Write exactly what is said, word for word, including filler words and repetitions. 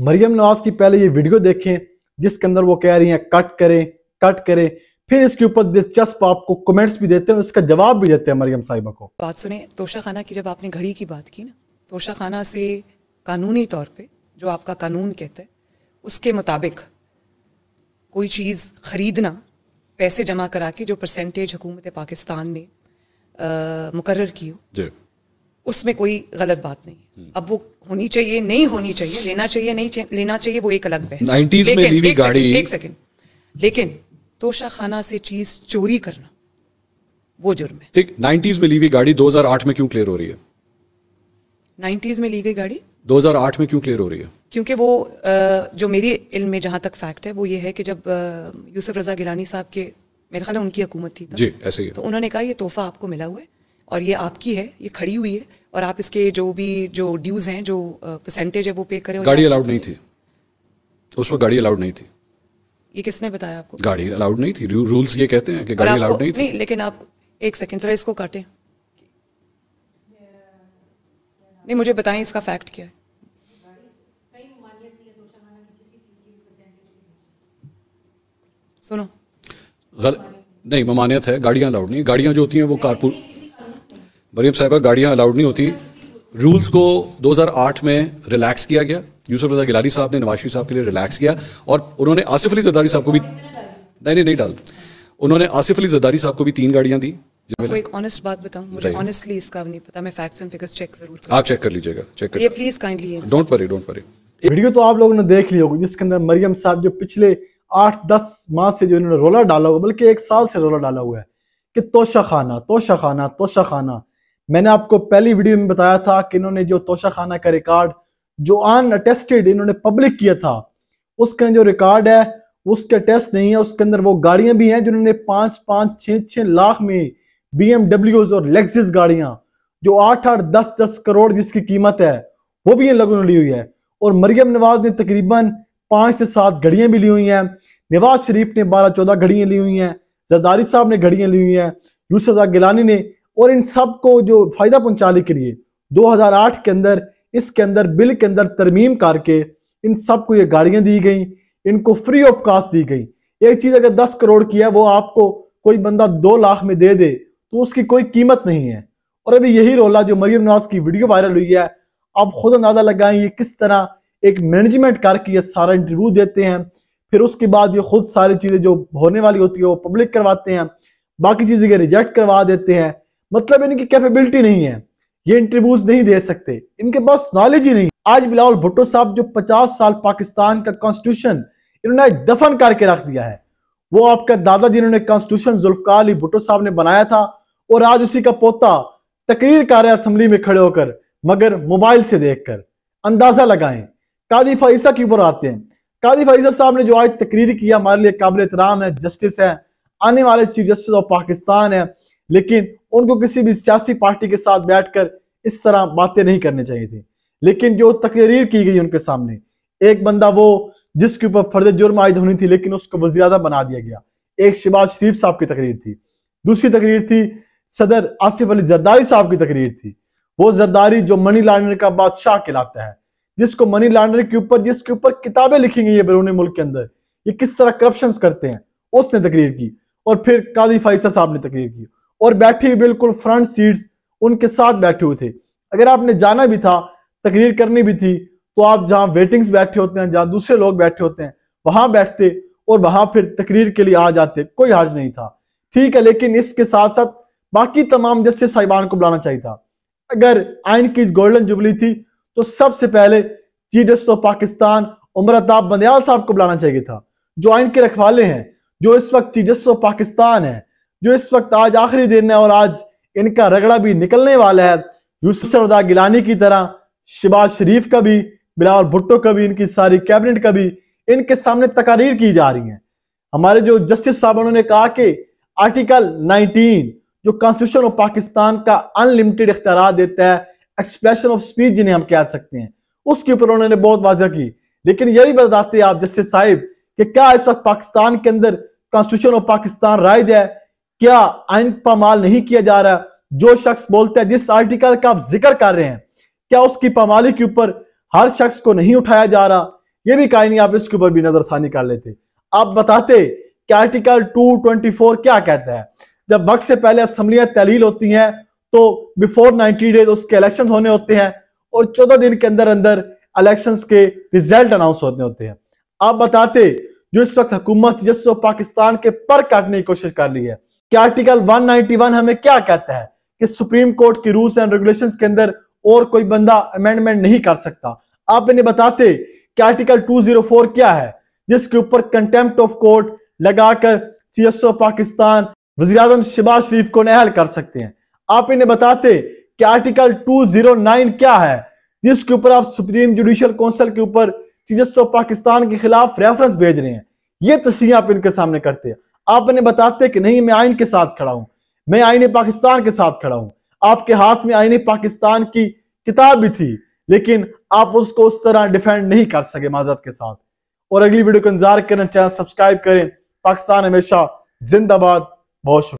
मरियम नवाज की पहले ये वीडियो देखें जिसके अंदर वो कह रही हैं कट करें कट करें, फिर इसके ऊपर दिलचस्प आपको कमेंट्स भी देते हैं, इसका जवाब भी देते हैं मरियम साहिबा को। बात सुने तोशाखाना की, जब आपने घड़ी की बात की ना, तोशाखाना से कानूनी तौर पे जो आपका कानून कहता है उसके मुताबिक कोई चीज़ खरीदना पैसे जमा करा के जो परसेंटेज हुकूमत पाकिस्तान ने आ, मुकर्रर की हो, उसमें कोई गलत बात नहीं है। अब वो होनी चाहिए नहीं होनी चाहिए, लेना चाहिए नहीं चाहिए, लेना चाहिए, वो एक अलग बहस। नाइंटीज़ में लीवी गाड़ी, एक सेकंड, लेकिन तोशाखाना से चीज चोरी करना वो जुर्म है। ठीक, नाइंटीज़ में लीवी गाड़ी दो हज़ार आठ में क्यों क्लियर हो रही है? नाइंटीज़ में ली गई गाड़ी दो हज़ार आठ में क्यों क्लियर हो रही है? क्योंकि वो जो मेरी इल्म में जहां तक फैक्ट है वो ये है कि जब यूसुफ रजा गिलानी साहब के, मेरे ख्याल है उनकी हुकूमत थी जी, ऐसे ही, तो उन्होंने कहा ये तोहफा आपको मिला हुआ है और ये आपकी है, ये खड़ी हुई है और आप इसके जो भी जो ड्यूज हैं, जो परसेंटेज है वो पे करें। गाड़ी अलाउड नहीं थी उस वक्त, गाड़ी अलाउड नहीं थी। ये किसने बताया आपको? गाड़ी अलाउड नहीं थी, रूल्स ये कहते हैं कि गाड़ी अलाउड नहीं थी। लेकिन आप एक सेकेंड जरा इसको काटें, नहीं मुझे बताएं इसका फैक्ट क्या है। सुनो गल... नहीं ममानियत है, गाड़ियां अलाउड नहीं, गाड़ियां जो होती हैं वो कारपूल, मरियम साहिबा गाड़ियां अलाउड नहीं होती। रूल्स को दो हज़ार आठ में रिलैक्स किया गया, यूसुफ रजा गिलानी साहब ने नवाज शरीफ साहब के लिए रिलैक्स किया और उन्होंने आसिफ अली जरदारी साहब को भी नहीं नहीं नहीं डाल उन्होंने आसिफ अली जरदारी साहब को भी तीन गाड़ियां दी। आपको एक ऑनेस्ट बात बताऊं, मुझे ऑनेस्टली इसका नहीं पता, मैं फैक्ट्स एंड फिगर्स चेक जरूर करूं। आप चेक कर लीजिएगा, चेक कर ये please kindly, don't worry don't worry. Video तो आप लोगों ने देख ली होगी जिसके अंदर मरियम साहब जो पिछले आठ दस माह से जो इन्होंने रोला डाला हुआ, बल्कि एक साल से रोला डाला हुआ है कि तोशाखाना तोशाखाना तोशाखाना। मैंने आपको पहली वीडियो में बताया था कि इन्होंने जो तोशाखाना का रिकॉर्ड जो अनअटेस्टेड इन्होंने पब्लिक किया था, उसका जो रिकॉर्ड है उसके टेस्ट नहीं है, उसके अंदर वो गाड़ियां भी हैं जिन्होंने पांच पांच छह छह लाख में बीएमडब्ल्यूज और लेक्सिस गाड़ियां जो आठ आठ दस दस करोड़ जिसकी कीमत है वो भी इन लोगों ने ली हुई है। और मरियम नवाज ने तकरीबन पांच से सात घड़ियां भी ली हुई हैं, नवाज शरीफ ने बारह चौदह घड़ियां ली हुई हैं, जरदारी साहब ने घड़ियां ली हुई हैं, यूसुफ रज़ा गिलानी ने, और इन सब को जो फायदा पहुंचाने के लिए दो हजार आठ के अंदर इसके अंदर बिल के अंदर तरमीम करके इन सबको ये गाड़ियां दी गई, इनको फ्री ऑफ कास्ट दी गई। एक चीज अगर दस करोड़ की है वो आपको कोई बंदा दो लाख में दे दे तो उसकी कोई कीमत नहीं है। और अभी यही रोला जो मरियम नवाज की वीडियो वायरल हुई है, आप खुद अंदाजा लगाएं ये किस तरह एक मैनेजमेंट करके ये सारा इंटरव्यू देते हैं, फिर उसके बाद ये खुद सारी चीजें जो होने वाली होती है वो पब्लिक करवाते हैं, बाकी चीजें ये रिजेक्ट करवा देते हैं। मतलब इनकी कैपेबिलिटी नहीं है, ये इंटरव्यूज नहीं दे सकते, इनके पास नॉलेज ही नहीं। आज बिलावल भुट्टो साहब जो पचास साल पाकिस्तान का कॉन्स्टिट्यूशन इन्होंने दफन करके रख दिया है, वो आपका दादा जिन्होंने कॉन्स्टिट्यूशन जुल्फकार अली भुट्टो साहब ने बनाया था, और आज उसी का पोता तकरीर कर रहा है असेंबली में खड़े होकर, मगर मोबाइल से देखकर। अंदाजा लगाएं। काजी फैज़ ईसा के ऊपर आते हैं, काजी फैज़ ईसा साहब ने जो आज तकरीर किया हमारे लिए काबिल एहतराम है, जस्टिस है, आने वाले चीफ जस्टिस ऑफ पाकिस्तान है, लेकिन उनको किसी भी सियासी पार्टी के साथ बैठकर इस तरह बातें नहीं करनी चाहिए थी। लेकिन जो तकरीर की गई उनके सामने, एक बंदा वो जिसके ऊपर फर्द जुर्म आयद होनी थी लेकिन उसको वज़ीर-ए-आज़म बना दिया गया, एक शहबाज शरीफ साहब की तकरीर थी, दूसरी तकरीर थी सदर आसिफ अली जरदारी साहब की तकरीर थी, वो जरदारी जो मनी लॉन्ड्रिंग का बादशाह कहलाता है, जिसको मनी लॉन्ड्रिंग के ऊपर जिसके ऊपर किताबें लिखी गई है बैरून मुल्क के अंदर ये किस तरह करप्शन करते हैं, उसने तकरीर की। और फिर काजी फैज़ साहब ने तकरीर की और बैठे हुए बिल्कुल फ्रंट सीट्स उनके साथ बैठे हुए थे। अगर आपने जाना भी था, तकरीर करनी भी थी, तो आप जहाँ वेटिंग्स बैठे होते हैं, जहाँ दूसरे लोग बैठे होते हैं, वहां बैठते और वहां फिर तकरीर के लिए आ जाते, कोई हर्ज नहीं था, ठीक है। लेकिन इसके साथ साथ बाकी तमाम जस्टिस साहिबान को बुलाना चाहिए था। अगर आइन की गोल्डन जुबली थी तो सबसे पहले chief justice of Pakistan Umar Ata Bandial साहब को बुलाना चाहिए था, जो आइन के रखवाले हैं, जो इस वक्त चीफ जस्टिस ऑफ पाकिस्तान है, जो इस वक्त आज आखिरी दिन है और आज इनका रगड़ा भी निकलने वाला है। यूसुफ रज़ा गिलानी की तरह शहबाज शरीफ का भी, बिलावल भुट्टो का भी, इनकी सारी कैबिनेट का भी इनके सामने तकारीर की जा रही है। हमारे जो जस्टिस साहब उन्होंने कहा कि आर्टिकल नाइनटीन जो कॉन्स्टिट्यूशन ऑफ पाकिस्तान का अनलिमिटेड इख्तियार देता है, एक्सप्रेशन ऑफ स्पीच जिन्हें हम कह सकते हैं, उसके ऊपर उन्होंने बहुत वाजह की। लेकिन यही बताते आप जस्टिस साहिब कि क्या इस वक्त पाकिस्तान के अंदर कॉन्स्टिट्यूशन ऑफ पाकिस्तान राइज है, क्या आइन पामाल नहीं किया जा रहा? जो शख्स बोलता है जिस आर्टिकल का आप जिक्र कर रहे हैं, क्या उसकी पामाली के ऊपर हर शख्स को नहीं उठाया जा रहा? ये भी कहानी आप इसके ऊपर भी नजरसानी कर लेते। आप बताते कि आर्टिकल दो सौ चौबीस क्या कहता है। जब वक्त से पहले असम्बलियां तहलील होती हैं तो बिफोर नाइन्टी डेज उसके इलेक्शन होने होते हैं और चौदह दिन के अंदर अंदर इलेक्शन के रिजल्ट अनाउंस होने होते हैं। आप बताते जो इस वक्त हुकूमत जिस वक्त पाकिस्तान के पर काटने की कोशिश कर रही है कि आर्टिकल एक सौ इक्यानवे हमें क्या कहता है कि सुप्रीम कोर्ट की रूल्स एंड रेगुलेशंस के अंदर और कोई बंदा अमेंडमेंट नहीं कर सकता। आप इन्हें बताते कि आर्टिकल दो सौ चार क्या है जिसके ऊपर कंटेम्प्ट ऑफ कोर्ट लगाकर चीफ ऑफ पाकिस्तान वज़ीर-ए-आज़म शहबाज शरीफ को नाअहल कर सकते हैं। आप इन्हें बताते कि आर्टिकल दो सौ नौ क्या है जिसके ऊपर आप सुप्रीम जुडिशियल काउंसिल के ऊपर चीफ ऑफ पाकिस्तान के खिलाफ रेफरेंस भेज रहे हैं। ये तस्वीरें आप इनके सामने करते हैं। आप इन्हें बताते कि नहीं, मैं आइन के साथ खड़ा हूं, मैं आईने पाकिस्तान के साथ खड़ा हूं। आपके हाथ में आईने पाकिस्तान की किताब भी थी लेकिन आप उसको उस तरह डिफेंड नहीं कर सके माजरत के साथ। और अगली वीडियो को इंतजार करें, चैनल सब्सक्राइब करें। पाकिस्तान हमेशा जिंदाबाद। बहुत शुक्रिया।